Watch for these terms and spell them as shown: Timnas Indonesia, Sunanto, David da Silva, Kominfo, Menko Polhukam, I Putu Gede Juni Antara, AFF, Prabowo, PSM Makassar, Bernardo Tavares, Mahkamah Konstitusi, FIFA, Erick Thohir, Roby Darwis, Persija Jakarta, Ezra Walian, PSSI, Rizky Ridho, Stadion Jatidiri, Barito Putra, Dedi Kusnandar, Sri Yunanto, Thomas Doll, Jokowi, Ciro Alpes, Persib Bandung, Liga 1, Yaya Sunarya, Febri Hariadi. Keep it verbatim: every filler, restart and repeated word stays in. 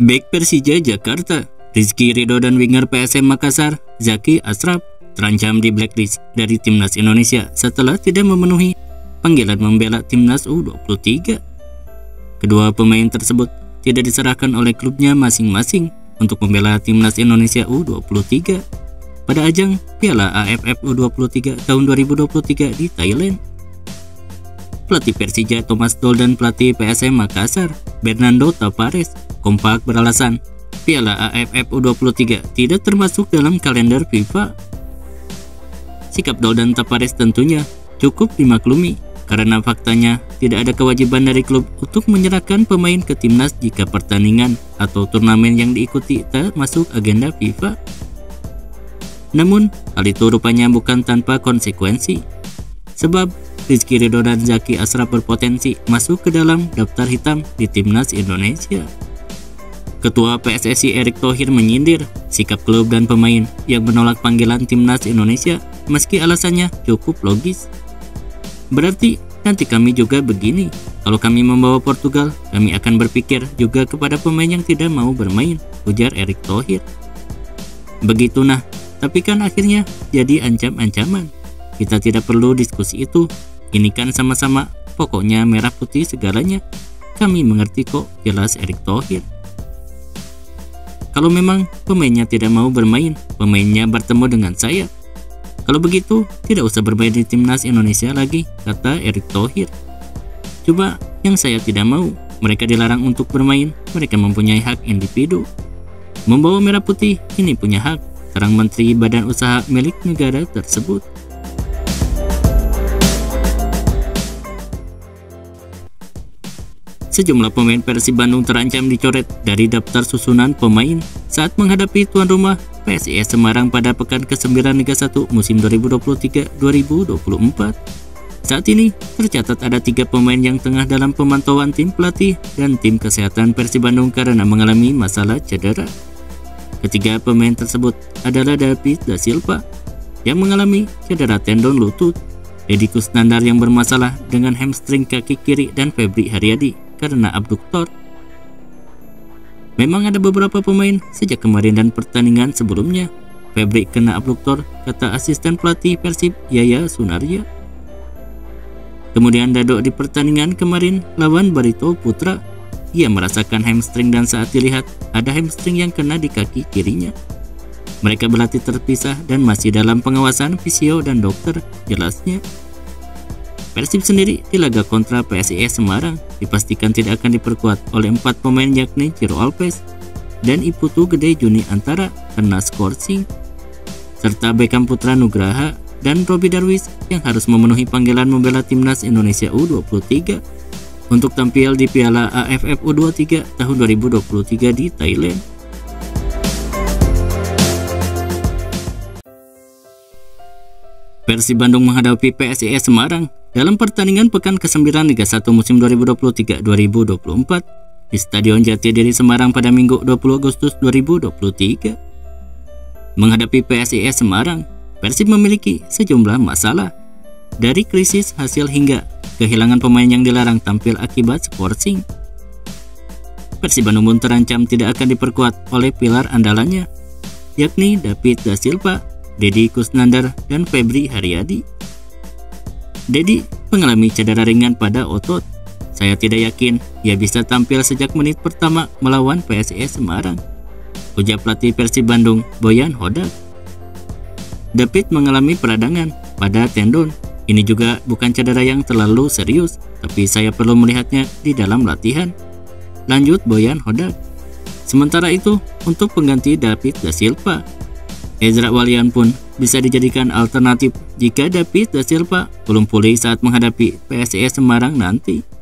Bek Persija Jakarta, Rizky Ridho dan winger P S M Makassar, Zaki Asraf, terancam di blacklist dari Timnas Indonesia setelah tidak memenuhi panggilan membela Timnas U dua puluh tiga. Kedua pemain tersebut tidak diserahkan oleh klubnya masing-masing untuk membela Timnas Indonesia U dua puluh tiga pada ajang Piala A F F U dua puluh tiga tahun dua ribu dua puluh tiga di Thailand. Pelatih Persija Thomas Doll dan pelatih P S M Makassar Bernardo Tavares kompak beralasan Piala A F F U dua puluh tiga tidak termasuk dalam kalender FIFA. Sikap Doll dan Tavares tentunya cukup dimaklumi karena faktanya tidak ada kewajiban dari klub untuk menyerahkan pemain ke timnas jika pertandingan atau turnamen yang diikuti tak masuk agenda FIFA. Namun, hal itu rupanya bukan tanpa konsekuensi, sebab Rizky Ridho dan Zaki Asraf berpotensi masuk ke dalam daftar hitam di Timnas Indonesia. Ketua P S S I Erick Thohir menyindir sikap klub dan pemain yang menolak panggilan Timnas Indonesia meski alasannya cukup logis. Berarti nanti kami juga begini, kalau kami membawa Portugal, kami akan berpikir juga kepada pemain yang tidak mau bermain, ujar Erick Thohir. Begitu nah, tapi kan akhirnya jadi ancam-ancaman. Kita tidak perlu diskusi itu. Ini kan sama-sama, pokoknya merah putih segalanya. Kami mengerti kok, jelas Erick Thohir. Kalau memang pemainnya tidak mau bermain, pemainnya bertemu dengan saya. Kalau begitu, tidak usah bermain di Timnas Indonesia lagi, kata Erick Thohir. Coba yang saya tidak mau, mereka dilarang untuk bermain, mereka mempunyai hak individu. Membawa merah putih, ini punya hak, sarang Menteri Badan Usaha milik negara tersebut. Sejumlah pemain Persib Bandung terancam dicoret dari daftar susunan pemain saat menghadapi tuan rumah P S I S Semarang pada pekan kesembilan Liga satu musim dua ribu dua puluh tiga dua ribu dua puluh empat. Saat ini, tercatat ada tiga pemain yang tengah dalam pemantauan tim pelatih dan tim kesehatan Persib Bandung karena mengalami masalah cedera. Ketiga pemain tersebut adalah David da Silva yang mengalami cedera tendon lutut, Dedi Kusnandar yang bermasalah dengan hamstring kaki kiri, dan Febri Hariadi karena abduktor. Memang ada beberapa pemain sejak kemarin dan pertandingan sebelumnya Febri kena abduktor, kata asisten pelatih Persib Yaya Sunarya. Kemudian Dado di pertandingan kemarin lawan Barito Putra, ia merasakan hamstring dan saat dilihat ada hamstring yang kena di kaki kirinya. Mereka berlatih terpisah dan masih dalam pengawasan fisio dan dokter, jelasnya. Persib sendiri di laga kontra P S I S Semarang dipastikan tidak akan diperkuat oleh empat pemain yakni Ciro Alpes dan I Putu Gede Juni Antara karena skorsing, serta Beckham Putra Nugraha dan Roby Darwis yang harus memenuhi panggilan membela Timnas Indonesia U dua puluh tiga untuk tampil di Piala A F F U dua puluh tiga tahun dua ribu dua puluh tiga di Thailand. Persib Bandung menghadapi P S I S Semarang dalam pertandingan pekan kesembilan Liga satu musim dua ribu dua puluh tiga dua ribu dua puluh empat di Stadion Jatidiri Semarang pada Minggu dua puluh Agustus dua ribu dua puluh tiga. Menghadapi P S I S Semarang, Persib memiliki sejumlah masalah, dari krisis hasil hingga kehilangan pemain yang dilarang tampil akibat skorsing. Persib Bandung pun terancam tidak akan diperkuat oleh pilar andalannya, yakni David da Silva, Dedi Kusnandar, dan Febri Hariadi. Dedi mengalami cedera ringan pada otot. Saya tidak yakin ia bisa tampil sejak menit pertama melawan P S I S Semarang, ujar pelatih Persib Bandung Bojan Hodak. David mengalami peradangan pada tendon. Ini juga bukan cedera yang terlalu serius, tapi saya perlu melihatnya di dalam latihan, lanjut Bojan Hodak. Sementara itu, untuk pengganti David da Silva, Ezra Walian pun bisa dijadikan alternatif jika David da Silva belum pulih saat menghadapi P S I S Semarang nanti.